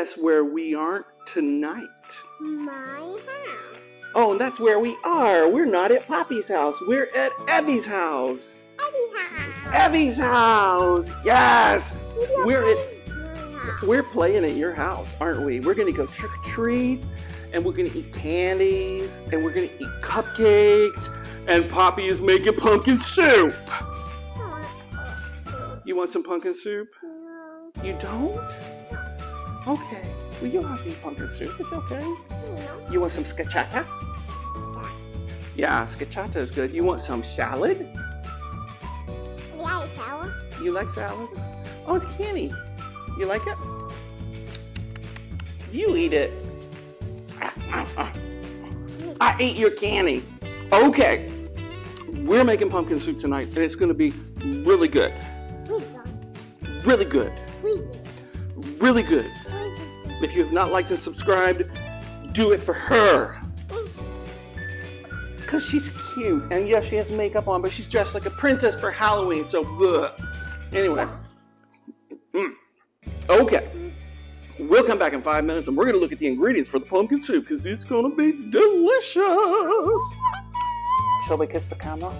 guess where we aren't tonight? My house. Oh, and that's where we are. We're not at Poppy's house. We're at Abby's house. Abby's house. Yes. We're playing at your house, aren't we? We're gonna go trick or treat, and we're gonna eat candies, and we're gonna eat cupcakes, and Poppy is making pumpkin soup. You want some pumpkin soup? No. You don't? Okay. Well, you don't have to eat pumpkin soup. It's okay. No. You want some scacciata? Yeah, scacciata is good. You want some salad? I like salad. You like salad? Oh, it's candy. You like it? You eat it. I ate your candy. Okay. We're making pumpkin soup tonight, and it's going to be really good. Really good. Really good. If you have not liked and subscribed, do it for her. Because she's cute. And yes, she has makeup on, but she's dressed like a princess for Halloween. So, ugh. Anyway. Okay, we'll come back in 5 minutes and we're going to look at the ingredients for the pumpkin soup because it's going to be delicious. Shall we kiss the camera?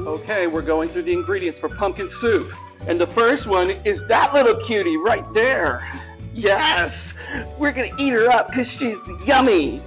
Okay, we're going through the ingredients for pumpkin soup. And the first one is that little cutie right there. Yes, we're going to eat her up because she's yummy.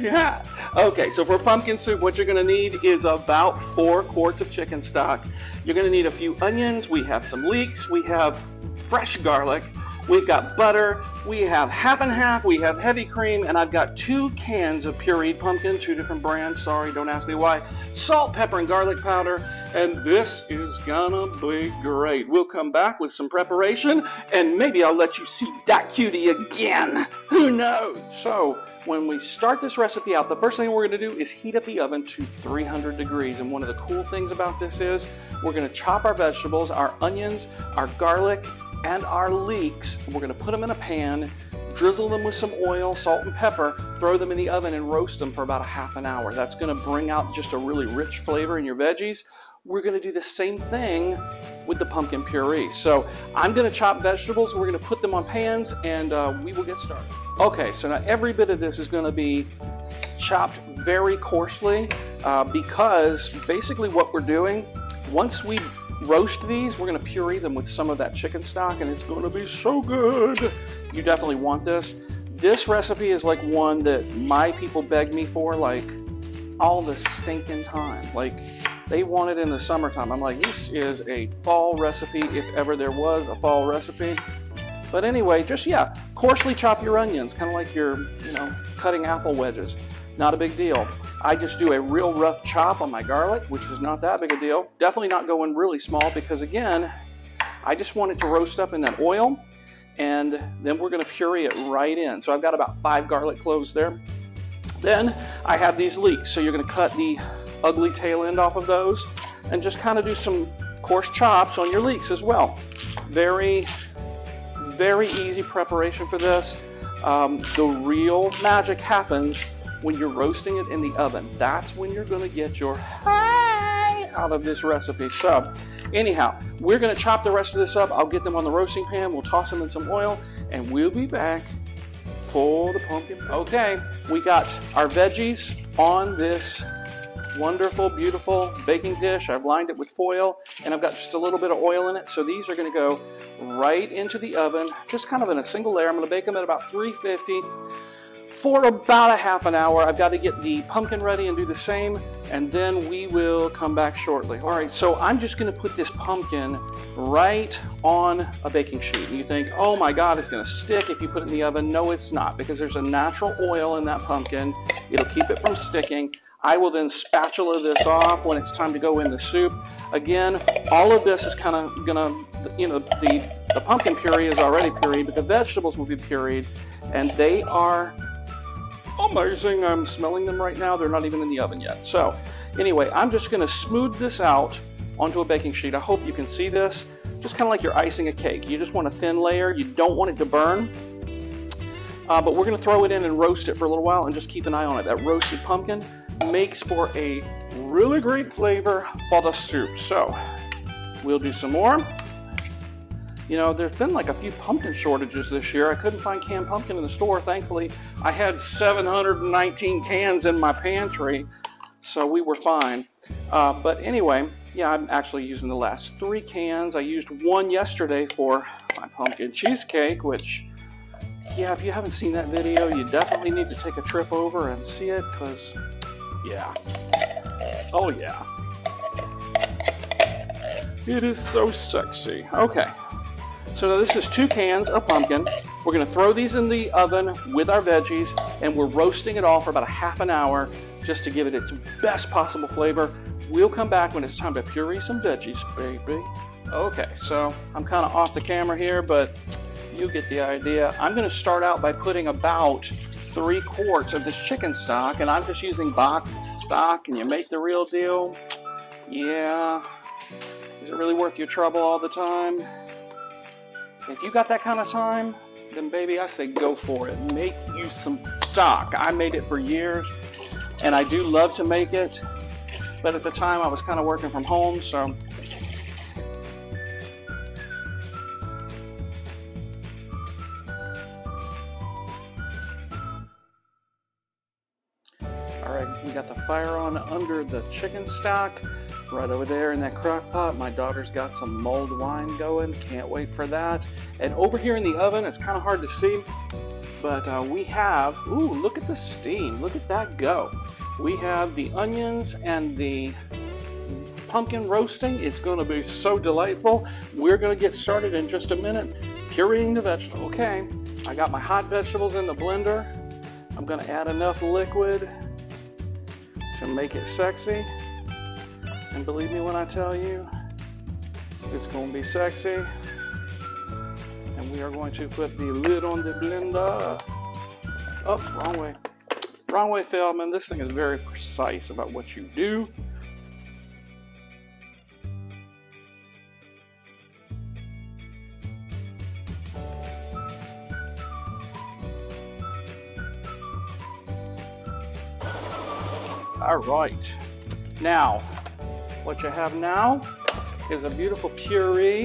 Yeah. Okay, so for pumpkin soup, what you're going to need is about 4 quarts of chicken stock. You're going to need a few onions. We have some leeks. We have fresh garlic. We've got butter. We have half and half. We have heavy cream. And I've got 2 cans of pureed pumpkin, 2 different brands. Sorry, don't ask me why. Salt, pepper, and garlic powder. And this is gonna be great. We'll come back with some preparation. And maybe I'll let you see that cutie again. Who knows? So, when we start this recipe out, the first thing we're going to do is heat up the oven to 300 degrees. And one of the cool things about this is we're going to chop our vegetables, our onions, our garlic, and our leeks. We're going to put them in a pan, drizzle them with some oil, salt, and pepper, throw them in the oven and roast them for about a half an hour. That's going to bring out just a really rich flavor in your veggies. We're going to do the same thing with the pumpkin puree. So I'm going to chop vegetables. We're going to put them on pans and we will get started. Okay, so now every bit of this is going to be chopped very coarsely because basically what we're doing, once we roast these, we're going to puree them with some of that chicken stock and it's going to be so good. You definitely want this. This recipe is like one that my people begged me for like all the stinking time. Like they want it in the summertime. I'm like, this is a fall recipe if ever there was a fall recipe. But anyway, just, yeah, coarsely chop your onions, kind of like you're, you know, cutting apple wedges. Not a big deal. I just do a real rough chop on my garlic, which is not that big a deal. Definitely not going really small because, again, I just want it to roast up in that oil, and then we're going to puree it right in. So I've got about 5 garlic cloves there. Then I have these leeks, so you're going to cut the ugly tail end off of those and just kind of do some coarse chops on your leeks as well. Very easy preparation for this. The real magic happens when you're roasting it in the oven. That's when you're going to get your high out of this recipe. So anyhow, we're going to chop the rest of this up. I'll get them on the roasting pan. We'll toss them in some oil and we'll be back for the pumpkin. Okay, we got our veggies on this wonderful, beautiful baking dish. I've lined it with foil and I've got just a little bit of oil in it. So these are going to go right into the oven, just kind of in a single layer. I'm going to bake them at about 350 for about a half an hour. I've got to get the pumpkin ready and do the same, and then we will come back shortly. All right, so I'm just going to put this pumpkin right on a baking sheet. And you think, oh my God, it's going to stick if you put it in the oven. No, it's not, because there's a natural oil in that pumpkin. It'll keep it from sticking. I will then spatula this off when it's time to go in the soup. Again, all of this is kind of going to, you know, the pumpkin puree is already pureed, but the vegetables will be pureed, and they are amazing. I'm smelling them right now. They're not even in the oven yet. So anyway, I'm just going to smooth this out onto a baking sheet. I hope you can see this. Just kind of like you're icing a cake. You just want a thin layer. You don't want it to burn. But we're going to throw it in and roast it for a little while and just keep an eye on it. That roasted pumpkin makes for a really great flavor for the soup. So we'll do some more. You know, there's been like a few pumpkin shortages this year. I couldn't find canned pumpkin in the store. Thankfully, I had 719 cans in my pantry, so we were fine. But anyway, yeah, I'm actually using the last 3 cans. I used 1 yesterday for my pumpkin cheesecake, which, yeah, if you haven't seen that video, you definitely need to take a trip over and see it, because, yeah. Oh, yeah. It is so sexy. Okay. So now this is 2 cans of pumpkin. We're going to throw these in the oven with our veggies, and we're roasting it all for about a ½ hour just to give it its best possible flavor. We'll come back when it's time to puree some veggies, baby. Okay, so I'm kind of off the camera here, but you get the idea. I'm going to start out by putting about 3 quarts of this chicken stock, and I'm just using boxed stock. Can you make the real deal? Yeah. Is it really worth your trouble all the time? If you got that kind of time, then baby, I say go for it. Make you some stock. I made it for years, and I do love to make it, but at the time I was kind of working from home, so. All right, we got the fire on under the chicken stock. Right over there in that crock pot, my daughter's got some mulled wine going. Can't wait for that. And over here in the oven, it's kind of hard to see, but we have, ooh, look at the steam. Look at that go. We have the onions and the pumpkin roasting. It's going to be so delightful. We're going to get started in just a minute pureeing the vegetable. Okay, I got my hot vegetables in the blender. I'm going to add enough liquid to make it sexy. And believe me when I tell you, it's going to be sexy. And we are going to put the lid on the blender. Oh, wrong way. Wrong way, Phil. Man, this thing is very precise about what you do. All right. Now, what you have now is a beautiful puree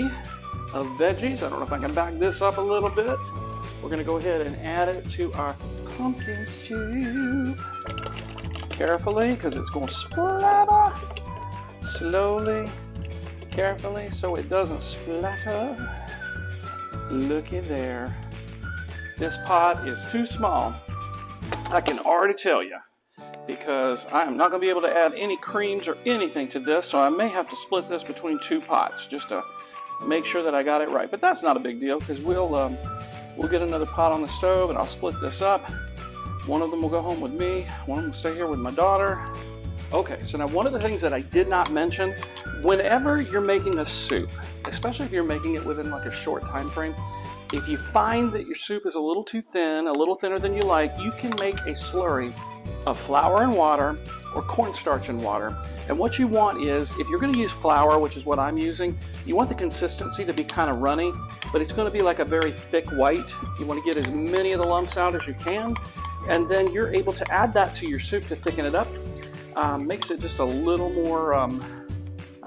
of veggies. I don't know if I can back this up a little bit. We're going to go ahead and add it to our pumpkin soup. Carefully, because it's going to splatter. Slowly, carefully, so it doesn't splatter. Looky there. This pot is too small. I can already tell you, because I am not going to be able to add any creams or anything to this, so I may have to split this between 2 pots just to make sure that I got it right. But that's not a big deal, because we'll get another pot on the stove, and I'll split this up. One of them will go home with me. One of them will stay here with my daughter. Okay, so now one of the things that I did not mention, whenever you're making a soup, especially if you're making it within like a short time frame, if you find that your soup is a little too thin, a little thinner than you like, you can make a slurry of flour and water, or cornstarch and water. And what you want is, if you're going to use flour, which is what I'm using, you want the consistency to be kind of runny, but it's going to be like a very thick white. You want to get as many of the lumps out as you can, and then you're able to add that to your soup to thicken it up. Makes it just a little more, I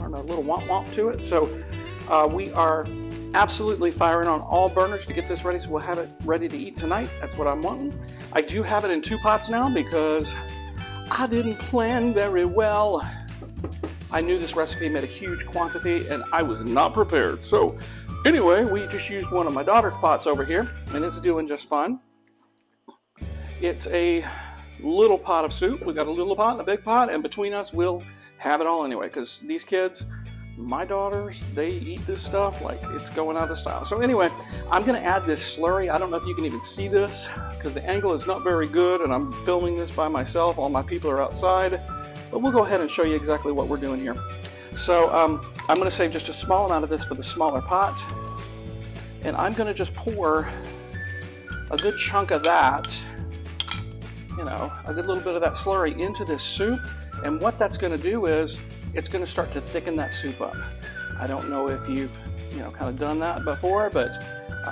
don't know, a little womp-womp to it. So we are absolutely firing on all burners to get this ready, so we'll have it ready to eat tonight. That's what I'm wanting. I do have it in 2 pots now because I didn't plan very well. I knew this recipe made a huge quantity and I was not prepared. So anyway, we just used one of my daughter's pots over here, and it's doing just fine. It's a little pot of soup. We got a little pot and a big pot, and between us we'll have it all anyway, because these kids, my daughters, they eat this stuff like it's going out of style. So anyway, I'm going to add this slurry. I don't know if you can even see this because the angle is not very good, and I'm filming this by myself. All my people are outside, but we'll go ahead and show you exactly what we're doing here. So I'm going to save just a small amount of this for the smaller pot, and I'm going to just pour a good chunk of that, you know, a good little bit of that slurry into this soup. And what that's going to do is, it's going to start to thicken that soup up. I don't know if you've, you know, kind of done that before, but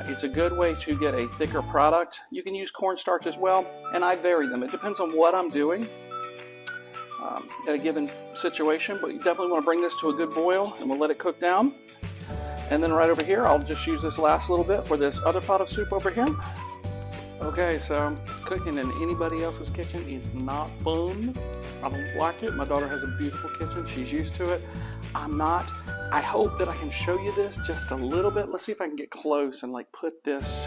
it's a good way to get a thicker product. You can use cornstarch as well, and I vary them. It depends on what I'm doing at a given situation, but you definitely want to bring this to a good boil, and we'll let it cook down. And then right over here, I'll just use this last little bit for this other pot of soup over here. Okay, so cooking in anybody else's kitchen is not fun. I don't like it. My daughter has a beautiful kitchen. She's used to it. I'm not. I hope that I can show you this just a little bit. Let's see if I can get close and like put this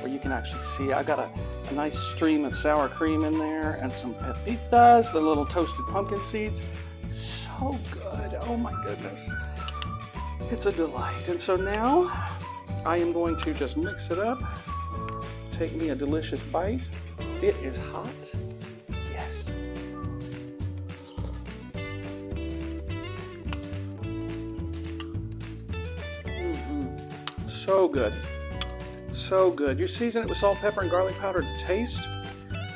where you can actually see. I've got a nice stream of sour cream in there and some pepitas, the little toasted pumpkin seeds. So good. Oh my goodness. It's a delight. And so now I am going to just mix it up. Take me a delicious bite. It is hot. Yes. So good. So good. You season it with salt, pepper, and garlic powder to taste.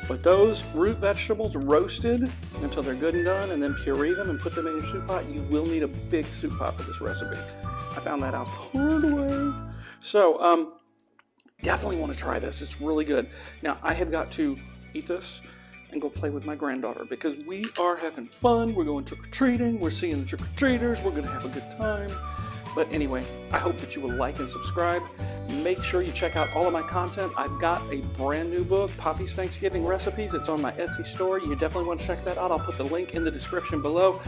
But those root vegetables roasted until they're good and done, and then puree them and put them in your soup pot. You will need a big soup pot for this recipe. I found that out the hard way. So, definitely want to try this. It's really good. Now, I have got to eat this and go play with my granddaughter because we are having fun. We're going trick-or-treating. We're seeing the trick-or-treaters. We're going to have a good time. But anyway, I hope that you will like and subscribe. Make sure you check out all of my content. I've got a brand new book, Poppy's Thanksgiving Recipes. It's on my Etsy store. You definitely want to check that out. I'll put the link in the description below.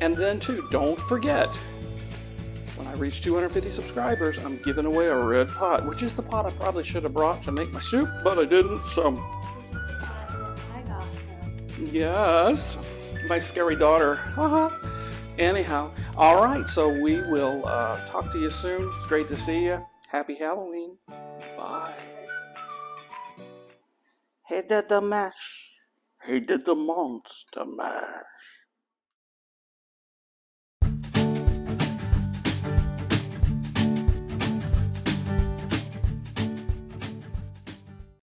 And then too, don't forget, when I reach 250 subscribers, I'm giving away a red pot, which is the pot I probably should have brought to make my soup, but I didn't, so. Yes, my scary daughter. Anyhow, all right, so we will talk to you soon. It's great to see you. Happy Halloween. Bye. He did the mash. He did the monster mash.